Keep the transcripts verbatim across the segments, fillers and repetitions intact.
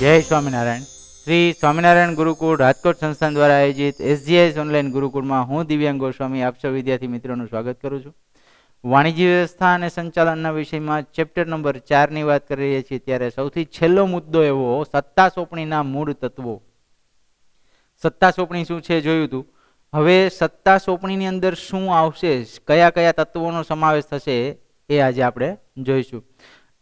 जय स्वामीनारायण। श्री स्वामीनारायण गुरुकुल राजकोट संस्थान द्वारा आयोजित एसजीआईएस ऑनलाइन गुरुकुल में हूँ दिव्यांग गोस्वामी आप सब विद्यार्थी मित्रों स्वागत करूँ छूँ। वाणिज्य व्यवस्था और संचालन विषय में चेप्टर नंबर चार की बात कर रही है। त्यारे सौथी छेल्लो मुद्दो एवो सत्ता सोंपणीना मूळ तत्वों। सत्ता सोंपणी शुं छे जोयुं हतुं। हवे सत्ता सोंपणीनी अंदर शुं आवशे, कया कया तत्वोनो समावेश थशे ए आज आपणे जोईशुं।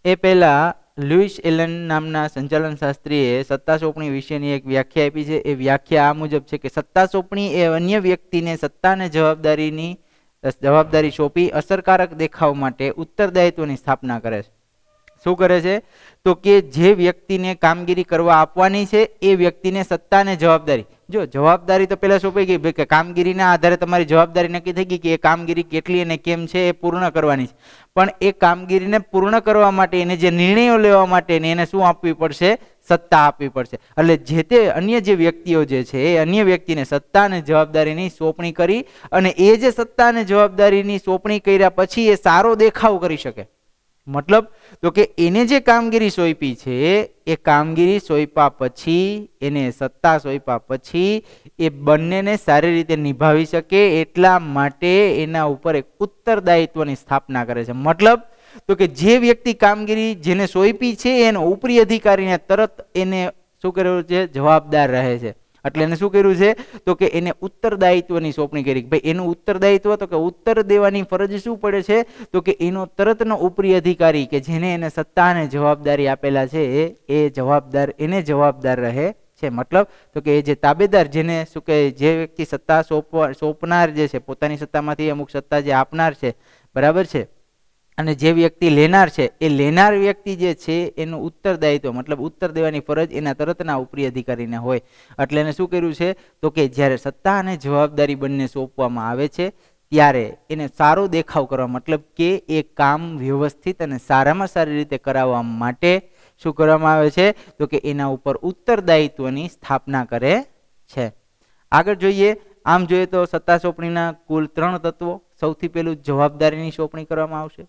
ए पहेला लुईस एलन नामना संचालन शास्त्रीए सत्ता सोंपणी विषयनी एक व्याख्या आपी छे। ए व्याख्या आ मुजब छे के सत्ता सोंपणी ए अन्य व्यक्तिने सत्ताने जवाबदारीनी जवाबदारी सौंपी असरकारक देखाव माटे उत्तरदायित्वनी स्थापना करे छे। शुं करे छे तो के जे व्यक्तिने कामगीरी करवा आपवानी छे ए व्यक्तिने सत्ताने जवाबदारी, जो जवाबदारी तो पहला सौंपाई गई कि कामगीरीना आधारे तमारी जवाबदारी नक्की थई गई कि ए कामगीरी केटली अने केम छे ए पूर्ण करवानी छे। पण ए कामगीरीने पूर्ण करवा माटे एने जे निर्णयो लेवा माटे ने एने शुं आपवी पड़शे, सत्ता आपवी पड़शे। एटले जे ते अन्य जे व्यक्तिओ जे छे ए अन्य व्यक्तिने सत्ताने जवाबदारीनी सौंपणी करी अने ए जे सत्ताने जवाबदारीनी सौंपणी कर्या पछी ए सारो देखाव करी शके। मतलब तो के एने जे कामगीरी सोंपी छे ए कामगीरी सोंप्या पछी एने सत्ता सोंप्या पछी ए बन्नेने सारी रीते निभावी शके एटला माटे एना उपर एक उत्तरदायित्वनी स्थापना करे छे। मतलब तो के जे व्यक्ति कामगीरी जेने सोंपी छे एनो उपरी अधिकारीने तरत एने शुं कर्युं छे, जवाबदार रहे छे। एटले एने शुं कर्युं छे तो के एने उत्तरदायित्वनी सोंपणी करी। भाई एनुं उत्तरदायित्व तो के उत्तर देवानी फरज शुं पड़े छे तो के एनो तरतनो उपरी अधिकारी के जेने एने सत्ताने जवाबदारी आपेला छे ए जवाबदार एने जवाबदार रहे छे। मतलब तो के ए जे ताबेदार जेने शुं के जे व्यक्ति सत्ता सोंपनार जे छे पोतानी सत्तामांथी अमुक सत्ता जे आपनार छे, बराबर छे, अने जे व्यक्ति लेनार छे ए लेनार व्यक्ति जे छे एनु उत्तरदायित्व मतलब उत्तर देवानी फरज एना तरतना उपरी अधिकारीने होय। एटले एने शुं कर्युं छे तो के ज्यारे सत्ता अने जवाबदारी बंने सोंपवामां आवे छे त्यारे एने सारो देखाव करवा मतलब के ए काम व्यवस्थित अने सारामां सारी रीते कराववा माटे शुं करवामां आवे छे तो के एना उपर उत्तरदायित्वनी स्थापना करे छे। आगळ जोईए। आम जोईए तो सत्ता सोंपणीना कुल त्रण तत्वो। सौथी पहेलुं जवाबदारीनी सोंपणी करवामां आवशे,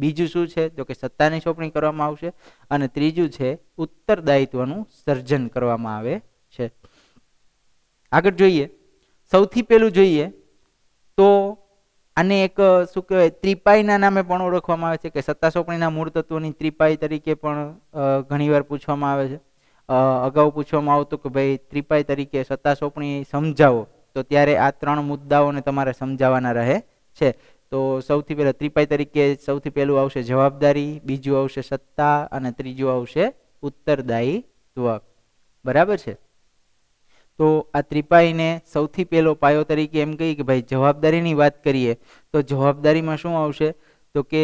बीजू शुं छे तो के सत्तानी सोंपणी करवामां आवशे अने त्रीजू छे उत्तरदायित्वनुं सर्जन करवामां आवे छे। आगळ जोईए। सौथी पहेलुं जोईए तो आने एक शुं कहेवाय त्रिपाईना नामे पण ओळखवामां आवे छे के सत्ता सोंपणीना मूळ तत्वोनी त्रिपाई तरीके पण घणीवार पूछवामां आवे छे। अगाउ पूछवामां आवतो के भाई त्रिपाई तरीके सत्ता सोंपणी समजावो तो त्यारे आ त्रण मुद्दाओने तमारे समजाववाना रहे छे। तो सौथी पहेला त्रिपाई तरीके सौथी पहेलुं आवशे जवाबदारी, बीजुं आवशे सत्ता अने त्रीजुं आवशे उत्तरदायित्व, बराबर छे। तो आ त्रिपाईने सौथी पहेलो पायो तरीके एम कही के भाई जवाबदारीनी वात करीए तो जवाबदारीमां शुं आवशे तो के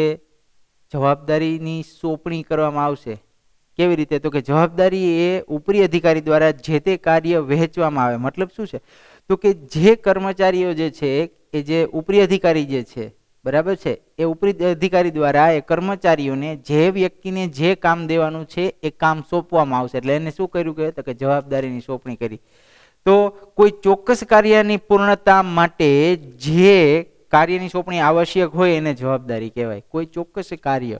जवाबदारीनी सोंपणी करवामां आवशे केवी रीते तो के जवाबदारी ए उपरी अधिकारी द्वारा जे ते कार्य वहेंचवामां आवे। मतलब शुं छे तो के जे कर्मचारीओ जे छे ए जे उपरी अधिकारी जे छे, बराबर छे, ए उपरी अधिकारी द्वारा ए कर्मचारीओने जे व्यक्तिने जे काम देवानुं छे ए काम सोंपवामां आवशे। एटले एने शुं कर्युं के तो के जवाबदारीनी सोंपणी करी। तो कोई चोक्कस कार्यनी पूर्णता माटे जे कार्यनी सोंपणी आवश्यक होय एने जवाबदारी कहेवाय। कोई चोक्कस कार्य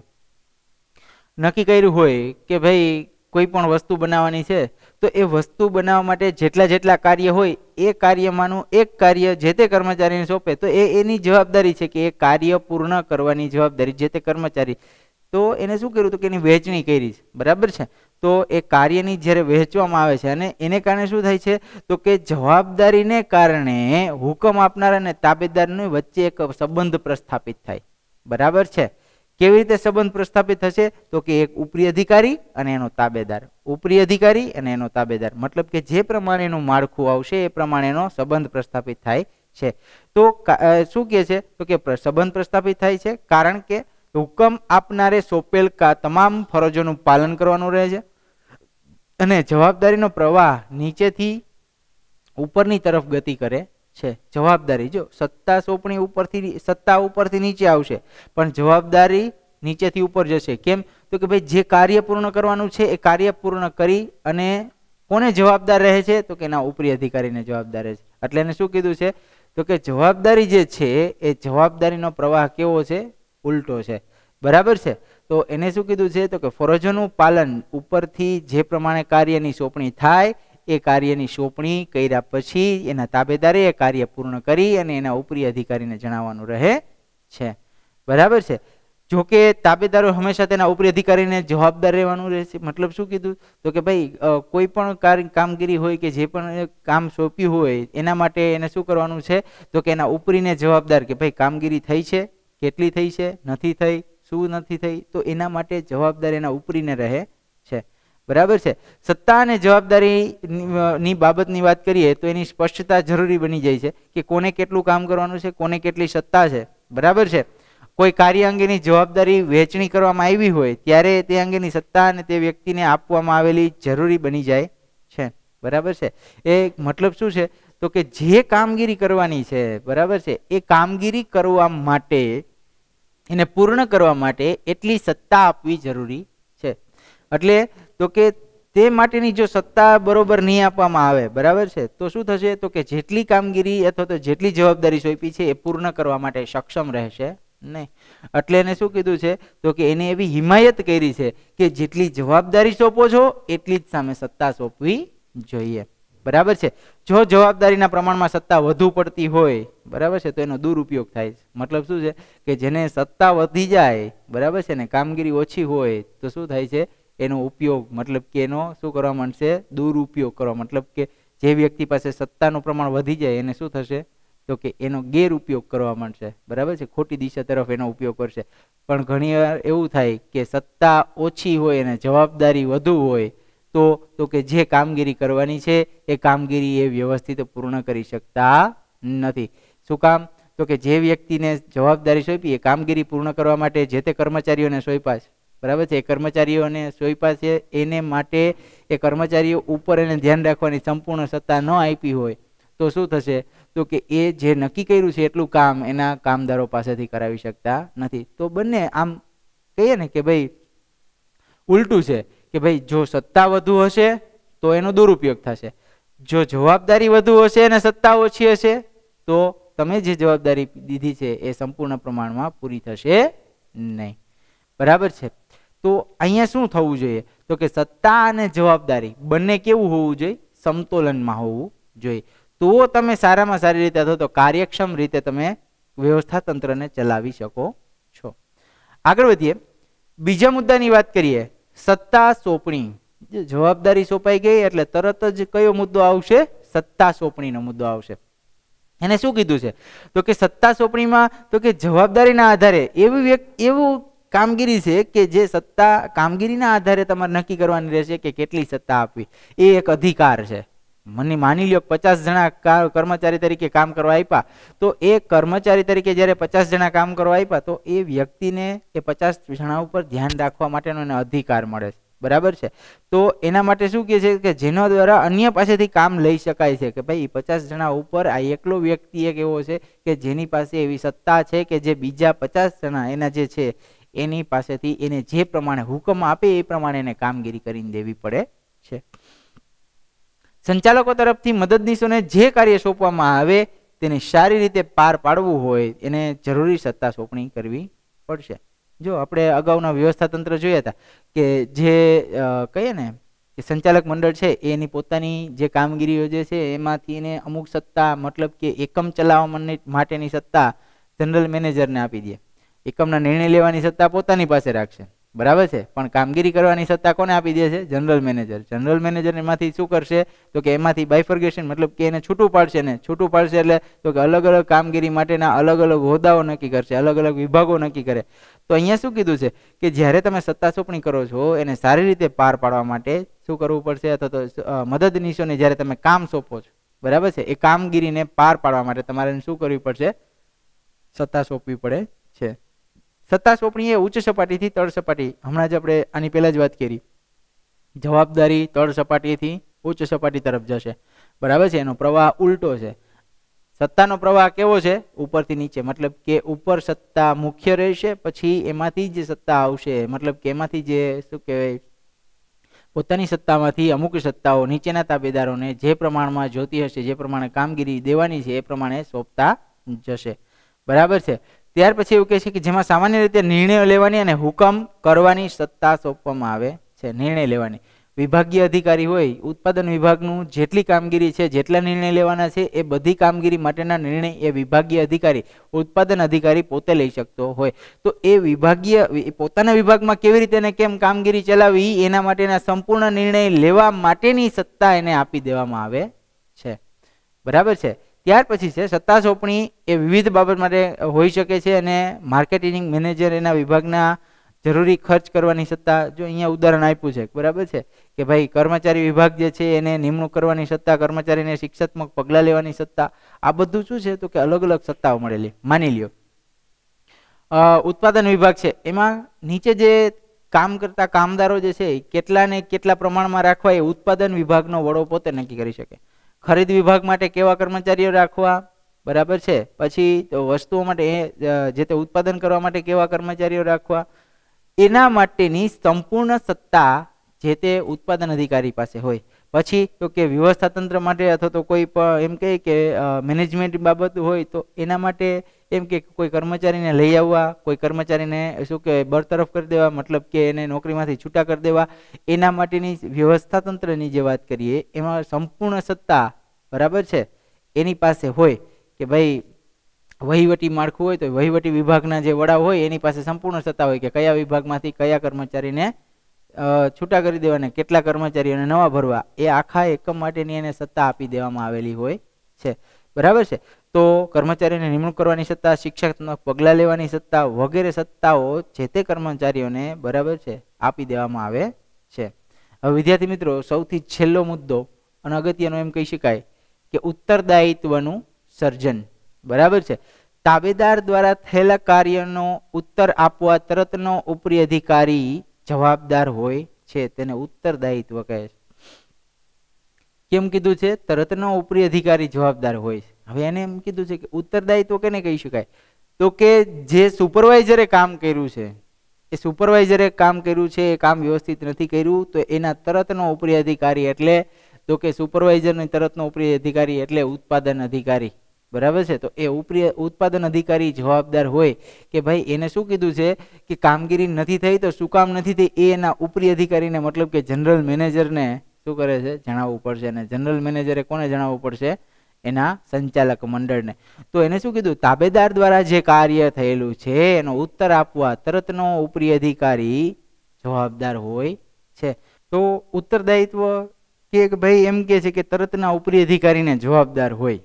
नक्की कर्युं होय के भाई कोई पण वस्तु बनावानी छे तो ए वस्तु बनावा माटे जेटला जेटला कार्य होय ए कार्यमांनु एक कार्य जे ते कर्मचारीने सोंपे तो ए एनी जवाबदारी छे के ए कार्य पूर्ण करवानी जवाबदारी जे ते कर्मचारी। तो एने शुं कर्युं तो के एनी वहेंचणी करी, बराबर छे। तो ए कार्यनी ज्यारे वहेंचवामां आवे छे अने एने कारणे शुं थाय छे तो के जवाबदारीने कारणे हुकम आपनार अने ताबेदारनी वच्चे एक संबंध प्रस्थापित थाय, बराबर छे। केवी रीते संबंध प्रस्थापित थशे तो के एक उपरी अधिकारी अने एनो ताबेदार, उपरी अधिकारी अने एनो ताबेदार, मतलब के जे प्रमाणेनुं माળખું आवशे ए प्रमाणेनो संबंध प्रस्थापित थाय छे। तो शुं कहे छे तो के संबंध प्रस्थापित थाय छे कारण के हुकम आपनारे सोंपेल का तमाम फरजोनुं पालन करवानुं रहे छे अने जवाबदारीनो प्रवाह नीचेथी उपरनी तरफ गति करे छे। जवाबदारी जो सत्ता सोंपणी उपरथी सत्ता उपरथी नीचे आवशे पण जवाबदारी नीचेथी उपर जशे। केम तो के भाई जे कार्य पूर्ण करवानुं छे ए कार्य पूर्ण करी अने कोने जवाबदार रहे छे तो के एना उपरी अधिकारीने जवाबदार रहे छे। एटले एने शुं कीधुं छे तो के जवाबदारी जे छे ए जवाबदारीनो प्रवाह केवो छे, उल्टो छे, बराबर छे। तो एने शू कीधु छे तो के फरजोनुं पालन उपरथी जे प्रमाणे कार्यनी सोंपणी थाय ए कार्यनी सोंपणी कर्या पछी एना ताबेदारे ए कार्य पूर्ण करी अने एना उपरी अधिकारीने जणाववानुं रहे छे। बराबर छे। जो के ताबेदारो हमेशा तेना उपरी अधिकारीने जवाबदार रहेवानुं रहेशे। मतलब शुं कीधुं तो के भाई कोई पण कामगीरी होय के जे पण काम सोंप्युं होय एना माटे एने शुं करवानुं छे तो के एना उपरीने जवाबदार के भाई कामगीरी थई छे, केटली थई छे, नथी थई, शुं नथी थई, तो एना माटे जवाबदार एना उपरीने रहे छे। बराबर छे। सत्ता अने जवाबदारी नी बाबतनी वात करीए तो एनी स्पष्टता जरूरी बनी जाय छे के कोने केटलुं काम करवानुं छे, कोने केटली सत्ता छे। बराबर छे। कोई कार्य अंगेनी जवाबदारी वेचणी करवामां आवी होय त्यारे ते अंगेनी सत्ता अने ते व्यक्तिने आपवामां आवेली जरूरी बनी जाय छे। बराबर छे। ए मतलब शुं छे तो के जे कामगीरी करवानी छे, बराबर छे, ए कामगीरी करवा माटे एने पूर्ण करवा माटे एटली सत्ता आपवी जरूरी छे। एटले तो के ते माटेनी जो सत्ता बरोबर नहीं आपवामां आवे, बराबर छे, तो शुं थशे तो के जेटली कामगीरी अथवा तो जेटली जवाबदारी सोंपी छे ए पूर्ण करवा माटे सक्षम रहेशे नहीं। एटले एने शुं कीधुं छे तो के एने एवी हिमायत करी छे के जेटली जवाबदारी सोंपो छो एटली ज सामे सत्ता सोंपवी जोईए। बराबर छे। जो जवाबदारीना प्रमाणमां सत्ता वधु पड़ती होय, बराबर छे, तो एनो दुरुपयोग थाय छे। मतलब शुं छे के जेने सत्ता वधी जाय, बराबर छे, ने कामगीरी ओછી होय तो शुं थाय छे एनो उपयोग मतलब के एनो शुं करवा मांडशे दुरुपयोग करवा, मतलब के जे व्यक्ति पासे सत्तानुं प्रमाण वधी जाय एने शुं थशे तो के एनो गैरउपयोग करवा मांडशे। बराबर छे। खोटी दिशा तरफ एनो उपयोग करशे। पण घणीवार एवुं थाय के सत्ता ओછી होय अने जवाबदारी वधु होय तो, तो के जे कामगीरी करवानी छे ए कामगीरी ए व्यवस्थित पूर्ण करी शकता नथी। शुं काम तो के जे व्यक्तिने जवाबदारी सोंपी ए कामगीरी पूर्ण करवा माटे जे ते कर्मचारीओने सोंपाय, बराबर छे, कर्मचारीओने सोंपाय छे एने माटे ए कर्मचारीओ उपर एने ध्यान राखवानी संपूर्ण सत्ता न आपी होय तो शुं थशे तो के ए जे नक्की कर्युं छे એટલું કામ એના કામદારો પાસેથી કરાવી શકતા નથી। તો બંને આમ કહીએ ને કે ભાઈ ઉલટું છે કે ભાઈ જો સત્તા વધુ હશે તો એનો દુરુપયોગ થશે, જો જવાબદારી વધુ હશે અને સત્તા ઓછી હશે તો તમે જે જવાબદારી દીધી છે એ સંપૂર્ણ પ્રમાણમાં પૂરી થશે નહીં। બરાબર છે। તો અહીંયા શું થવું જોઈએ તો કે સત્તા અને જવાબદારી બંને કેવું હોવું જોઈએ, સમતોલનમાં હોવું જોઈએ, તો તમે સારામાં સારી રીતે અથવા તો કાર્યક્ષમ રીતે તમે વ્યવસ્થા તંત્રને ચલાવી શકો છો। આગળ વધીએ, બીજા મુદ્દાની વાત કરીએ, सत्ता सोंपणी। जवाबदारी सोंपाई गई एटले तरत ज कयो मुद्दो आवशे, सत्ता सोंपणीनो मुद्दो आवशे। एने शुं कीधुं छे तो के सत्ता सोंपणीमां तो के जवाबदारीना आधारे एवी व्यक्ति एवुं कामगीरी छे के जे सत्ता कामगीरीना आधारे तमारे नक्की करवानी रहेशे के केटली सत्ता आपवी, ए एक अधिकार छे। मने मानी लो पचास जना कर्मचारी तरीके काम करवा आप्या तो ए कर्मचारी तरीके जयारे पचास जना काम करवा आप्या तो ए व्यक्तिने ए पचास जना उपर ध्यान राखवा माटेनो एने अधिकार मळे छे। बराबर छे। तो एना माटे शुं कहे छे के जेना द्वारा अन्य पासेथी काम लई शकाय छे के भाई पचास जना उपर आ एकलो व्यक्ति एक एवो छे के जेनी पासे एवी सत्ता छे के जे बीजा पचास जना एना जे छे एनी पासेथी एने जे प्रमाणे हुकम आपे ए प्रमाणे एने कामगीरी करीने देवी पड़े छे। संचालकों तरफथी मददनीशोने जे कार्य सोंपवामां आवे तेने सारी रीते पार पाडवुं होय एने जरूरी सत्ता सोंपणी करवी पड़शे। जो आपणे अगाउना व्यवस्थातंत्र जोया हता के जे कहीए ने के संचालक मंडळ छे एनी पोतानी जे कामगीरीओ जे छे एमांथी एने अमुक सत्ता मतलब के एकम चलाववा माटेनी सत्ता जनरल मेनेजरने आपी दे, एकमना निर्णय लेवानी सत्ता पोतानी पासे राखशे। बराबर छे। पण कामगीरी करवानी सत्ता कोने आपी दे छे? General manager. जनरल मैनेजर एमांथी शुं करशे तो के एमांथी बाइफर्गेशन मतलब के एने छूटू पाडशे ने छूटू पाडशे एटले तो के अलग अलग कामगीरी माटेना अलग अलग होद्दाओ नक्की करशे, अलग अलग विभागों नक्की करे। तो अहींया शुं कीधुं छे के ज्यारे तमे सत्ता सोंपणी करो छो एने सारी रीते पार पाडवा माटे शुं करवुं पडशे अथवा तो मददनीशोने ज्यारे तमे काम सोंपो छो, बराबर छे, ए कामगीरीने पार पाडवा माटे तमारे शुं करवी पडशे? सत्ता सोंपवी पड़े छे। सत्ता सोंपणी ए उच्च सपाटीथी तळ सपाटी, हमणां ज आपणे आनी पहिला ज वात करी, जवाबदारी तळ सपाटीथी उच्च सपाटी तरफ जशे, बराबर छे, एनो प्रवाह उल्टो छे। सत्तानो प्रवाह केवो छे? उपरथी નીચે, मतलब के उपर सत्ता मुख्य रहेशे पछी एमांथी जे सत्ता आवशे मतलब के एमांथी जे शुं कहेवाय पोतानी सत्तामांथी अमुक सत्ताओ નીચેના તાબેદારોને જે પ્રમાણમાં જોતી હશે, જે પ્રમાણે કામગીરી દેવાની છે એ પ્રમાણે સોંપતા જશે। બરાબર છે। ત્યાર પછી એવું કહે છે કે જેમાં સામાન્ય રીતે નિર્ણય લેવાની અને હુકમ કરવાની સત્તા સોંપવામાં આવે છે. નિર્ણય લેવાની વિભાગીય અધિકારી હોય ઉત્પાદન વિભાગનું જેટલી કામગીરી છે જેટલા નિર્ણય લેવાના છે એ બધી કામગીરી માટેના નિર્ણય એ વિભાગીય અધિકારી ઉત્પાદન અધિકારી પોતે લઈ શકતો હોય. તો એ વિભાગીય પોતાના વિભાગમાં કેવી રીતે અને કેમ કામગીરી ચલાવવી એના માટેના સંપૂર્ણ નિર્ણય લેવા માટેની સત્તા એને આપી દેવામાં આવે છે. બરાબર છે. ત્યાર પછી છે સત્તા સોંપણી એ વિવિધ બાબત માટે હોઈ શકે છે અને માર્કેટિંગ મેનેજર એના વિભાગના જરૂરી ખર્ચ કરવાની સત્તા, જો અહીંયા ઉદાહરણ આપ્યું છે બરાબર છે કે ભાઈ કર્મચારી વિભાગ જે છે એને નિમણૂક કરવાની સત્તા, કર્મચારીને શિક્ષાત્મક પગલાં લેવાની સત્તા, આ બધું શું છે તો કે અલગ અલગ સત્તાઓ મળેલી. માની લ્યો ઉત્પાદન વિભાગ છે એમાં નીચે જે કામ કરતા કામદારો જે છે કેટલાને કેટલા પ્રમાણમાં રાખવા એ ઉત્પાદન વિભાગનો વડો પોતે નક્કી કરી શકે. ખરીદ વિભાગ માટે કેવા કર્મચારીઓ રાખવા બરાબર છે, પછી વસ્તુઓ માટે જે તે ઉત્પાદન કરવા માટે કેવા કર્મચારીઓ રાખવા એના માટેની સંપૂર્ણ સત્તા જે તે ઉત્પાદન અધિકારી પાસે હોય. પછી તો કે વ્યવસ્થા તંત્ર માટે અથવા તો કોઈ એમ કહે કે મેનેજમેન્ટ બાબત હોય તો એના માટે એમ કે કોઈ કર્મચારીને લઈ આવવા, કોઈ કર્મચારીને શું કે બરતરફ કરી દેવા, મતલબ કે એને નોકરીમાંથી છૂટા કરી દેવા, એના માટેની વ્યવસ્થા તંત્રની જે વાત કરીએ એમાં સંપૂર્ણ સત્તા બરાબર છે એની પાસે હોય કે ભાઈ વહીવટી માળખું હોય તો વહીવટી વિભાગના જે વડા હોય એની પાસે સંપૂર્ણ સત્તા હોય કે કયા વિભાગમાંથી કયા કર્મચારીને છૂટા કરી દેવાને કેટલા કર્મચારીઓને નવા ભરવા, એ આખા એકમ માટેની એને સત્તા આપી દેવામાં આવેલી હોય છે. બરાબર છે. તો કર્મચારીઓને નિમણૂક કરવાની સત્તા, શિક્ષાત્મક પગલાં લેવાની સત્તા વગેરે સત્તાઓ જે તે કર્મચારીઓને બરાબર છે આપી દેવામાં આવે છે. હવે વિદ્યાર્થી મિત્રો સૌથી છેલ્લો મુદ્દો અને અગત્યનો એમ કહી શકાય કે ઉત્તરદાયિત્વનું સર્જન. બરાબર છે. તાબેદાર દ્વારા થયેલા કાર્યનો ઉત્તર આપવા તરતનો ઉપરી અધિકારી જવાબદાર હોય છે તેને ઉત્તરદાયિત્વ કહે છે. કેમ કીધું છે તરતનો ઉપરી અધિકારી જવાબદાર હોય છે. હવે એને એમ કીધું છે કે ઉત્તરદાયિત્વ કેને કહી શકાય તો કે જે સુપરવાઇઝરે કામ કર્યું છે એ સુપરવાઇઝરે કામ કર્યું છે એ કામ વ્યવસ્થિત નથી કર્યું તો એના તરતનો ઉપરી અધિકારી એટલે તો કે સુપરવાઇઝરની તરતનો ઉપરી અધિકારી એટલે ઉત્પાદન અધિકારી. બરાબર છે. તો એ ઉપરી ઉત્પાદન અધિકારી જવાબદાર હોય કે ભાઈ એને શું કીધું છે કે કામગીરી નથી થઈ તો શું કામ નથી થઈ એ એના ઉપરી અધિકારીને મતલબ કે જનરલ મેનેજરને શું કરે છે જણાવવું પડશે. અને જનરલ મેનેજરે કોને જણાવવું પડશે એના સંચાલક મંડળને. તો એને શું કીધું તાબેદાર દ્વારા જે કાર્ય થયેલું છે એનો ઉત્તર આપવા તરતનો ઉપરી અધિકારી જવાબદાર હોય છે. તો ઉત્તરદાયિત્વ કે ભાઈ એમ કહે છે કે તરતના ઉપરી અધિકારીને જવાબદાર હોય.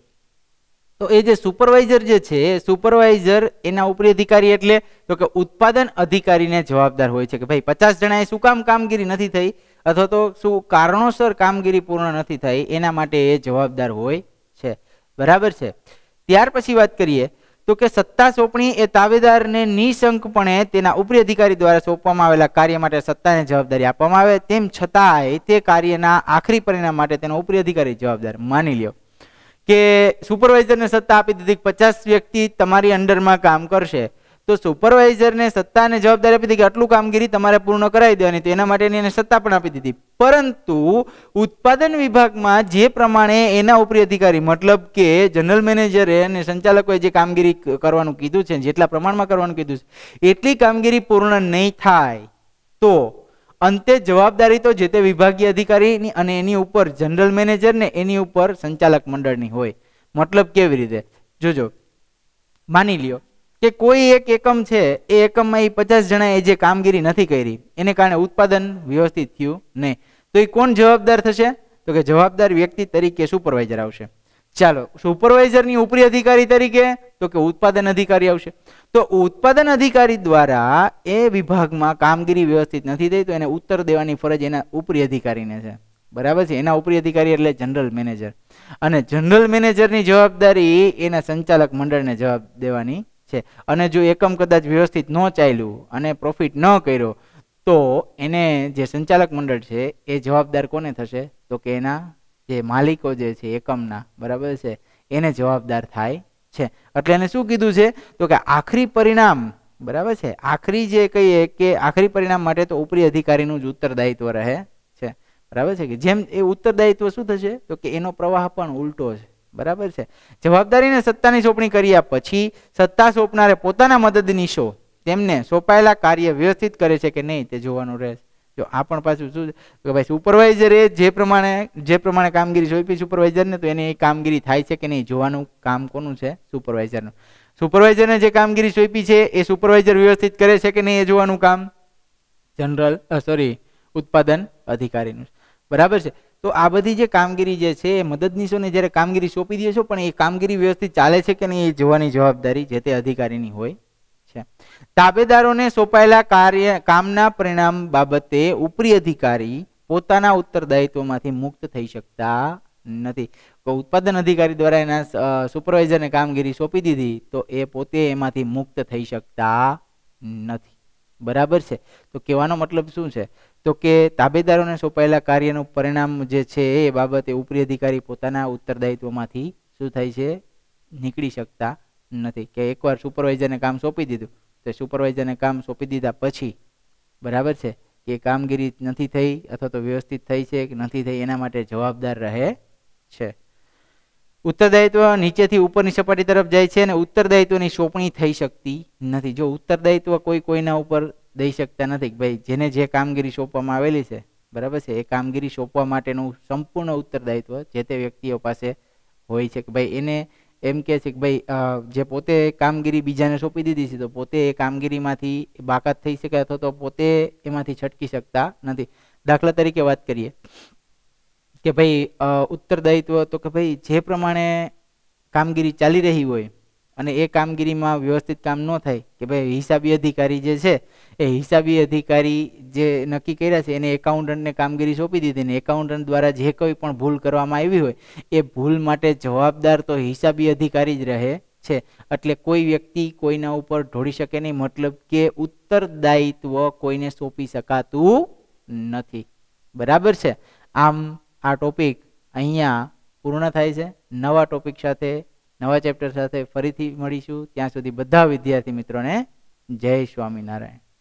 તો એ જે સુપરવાઇઝર જે છે સુપરવાઇઝર એના ઉપરી અધિકારી એટલે તો કે ઉત્પાદન અધિકારીને જવાબદાર હોય છે કે ભાઈ પચાસ જણાએ શું કામ કામગીરી નથી થઈ અથવા તો શું કારણોસર કામગીરી પૂર્ણ નથી થઈ એના માટે એ જવાબદાર હોય છે. બરાબર છે. ત્યાર પછી વાત કરીએ તો કે સત્તા સોંપણી એ તાવેદારને નિઃશંકપણે તેના ઉપરી અધિકારી દ્વારા સોંપવામાં આવેલા કાર્ય માટે સત્તાને જવાબદારી આપવામાં આવે તેમ છતાંય તે કાર્યના આખરી પરિણામ માટે તેનો ઉપરી અધિકારી જવાબદાર. માની લ્યો કે સુપરવાઇઝરને સત્તા આપી દીધી કે પચાસ વ્યક્તિ તમારી અંડરમાં કામ કરશે તો સુપરવાઇઝરને સત્તાને જવાબદારી આપી દીધી કે આટલું કામગીરી તમારે પૂર્ણ કરાવી દેવાની તો એના માટેની એને સત્તા પણ આપી દીધી. પરંતુ ઉત્પાદન વિભાગમાં જે પ્રમાણે એના ઉપરી અધિકારી મતલબ કે જનરલ મેનેજરે અને સંચાલકોએ જે કામગીરી કરવાનું કીધું છે જેટલા પ્રમાણમાં કરવાનું કીધું છે એટલી કામગીરી પૂર્ણ નહીં થાય તો અંતે જવાબદારી તો જે તે વિભાગીય અધિકારીની અને એની ઉપર જનરલ મેનેજર ને એની ઉપર સંચાલક મંડળની હોય. મતલબ કેવી રીતે જોજો માની લ્યો કે કોઈ એક એકમ છે એ એકમમાં એ પચાસ જણાએ જે કામગીરી નથી કરી એને કારણે ઉત્પાદન વ્યવસ્થિત થયું નહીં તો એ કોણ જવાબદાર થશે તો કે જવાબદાર વ્યક્તિ તરીકે સુપરવાઇઝર આવશે. ચાલો સુપરવાઇઝરની ઉપરી અધિકારી તરીકે તો કે ઉત્પાદન અધિકારી આવશે. તો ઉત્પાદન અધિકારી દ્વારા એ વિભાગમાં કામગીરી વ્યવસ્થિત નથી થઈ તો એને ઉત્તર દેવાની ફરજ એના ઉપરી અધિકારીને છે. બરાબર છે. એના ઉપરી અધિકારી એટલે જનરલ મેનેજર અને જનરલ મેનેજરની જવાબદારી એના સંચાલક મંડળને જવાબ દેવાની છે. અને જો એકમ કદાચ વ્યવસ્થિત ન ચાલ્યું અને પ્રોફિટ ન કર્યો તો એને જે સંચાલક મંડળ છે એ જવાબદાર કોને થશે તો કે એના જે માલિકો જે છે એકમના બરાબર છે એને જવાબદાર થાય છે. એટલે એને શું કીધું છે તો કે આખરી પરિણામ બરાબર છે આખરી જે કહીએ કે આખરી પરિણામ માટે તો ઉપરી અધિકારીનું જ ઉત્તરદાયિત્વ રહે છે. બરાબર છે કે જેમ એ ઉત્તરદાયિત્વ શું થશે તો કે એનો પ્રવાહ પણ ઉલટો છે. बराबर छे। जवाबदारीने सत्तानी सोंपणी कर्या પછી સત્તા સોંપનારે પોતાના મદદનીશો તેમને સોંપાયેલા કાર્ય વ્યવસ્થિત કરે છે કે નહીં તે જોવાનું રહેશે। જો આ પણ પાછું શું કે ભાઈ સુપરવાઇઝર એ જે પ્રમાણે જે પ્રમાણે કામગીરી સોંપી સુપરવાઇઝરને તો એની કામગીરી થાય છે કે નહીં જોવાનું કામ કોનું છે સુપરવાઇઝરનું। સુપરવાઇઝરને જે કામગીરી સોંપી છે એ સુપરવાઇઝર વ્યવસ્થિત કરે છે કે નહીં એ જોવાનું કામ જનરલ સોરી उत्पादन अधिकारीનું बराबर है। तो आ बधी जे कामगीरी जे छे मददनीशोने ज्यारे कामगीरी सोंपी दीए छो पण ए कामगीरी व्यवस्थित चाले छे के नहीं ए जोवानी जवाबदारी जे ते अधिकारीनी होय छे। ताबेदारोने सोंपायेला कार्य कामना परिणाम बाबते उपरी अधिकारी पोताना उत्तरदायित्वमांथी मुक्त थई शकता नथी। तो उत्पादन अधिकारी द्वारा एना सुपरवाइजरने कामगीरी सोंपी दीधी तो ए पोते एमांथी मुक्त थई शकता नथी बराबर छे। तो कहेवानो मतलब शुं छे तो के ताबेदारोने सोंपायेला कार्यनुं परिणाम जे छे ए बाबते उपरी अधिकारी पोताना उत्तरदायित्वमांथी शुं थाय छे नीकळी शकता नथी। के एकवार सुपरवाइजरने काम सोंपी दीधुं तो सुपरवाइजरने काम सोंपी दीधा पछी बराबर छे के कामगीरी नथी थई अथवा तो व्यवस्थित थई छे के नथी थई एना माटे जवाबदार रहे छे। उत्तरदायित्व नीचेथी उपरनी सपाटी तरफ जाय छे अने उत्तरदायित्वनी सोंपणी थई शकती नथी। जो उत्तरदायित्व कोई कोईना उपर दई शकता नथी भाई जेने जे कामगीरी सोंपवामां आवेली छे बराबर छे ए कामगीरी सोंपवा माटेनुं संपूर्ण उत्तरदायित्व जे ते व्यक्तिओ पासे होय छे के भाई एने एम कहे छे के भाई जे पोते कामगीरी बीजाने सोंपी दीधी छे तो पोते ए कामगीरीमांथी बाकात थई शके अथवा तो पोते एमांथी छटकी शकता नथी। दाखला तरीके वात करीए के भाई उत्तरदायित्व तो के भाई जे प्रमाणे कामगीरी चाली रही होय अने ए कामगीरी में व्यवस्थित काम न थाय के भाई हिसाबी अधिकारी जे छे ए हिसाबी अधिकारी जे नक्की कर्या छे एने एकाउंटंट ने कामगीरी सोंपी दीधी ने एकाउंटंट द्वारा जे कोई पण भूल करवामां आवी होय ए भूल माटे जवाबदार तो हिसाबी अधिकारी ज रहे छे। एटले कोई व्यक्ति कोईना उपर ढोळी शके नहीं मतलब के उत्तरदायित्व कोईने सोंपी शकातुं नथी बराबर छे। आम आ टॉपिक अहींया पूर्ण थाय छे। नवा टॉपिक साथे नवा चेप्टर साथे फरीथी मळीशुं। त्यां सुधी बधा विद्यार्थी मित्रों ने जय स्वामीनारायण।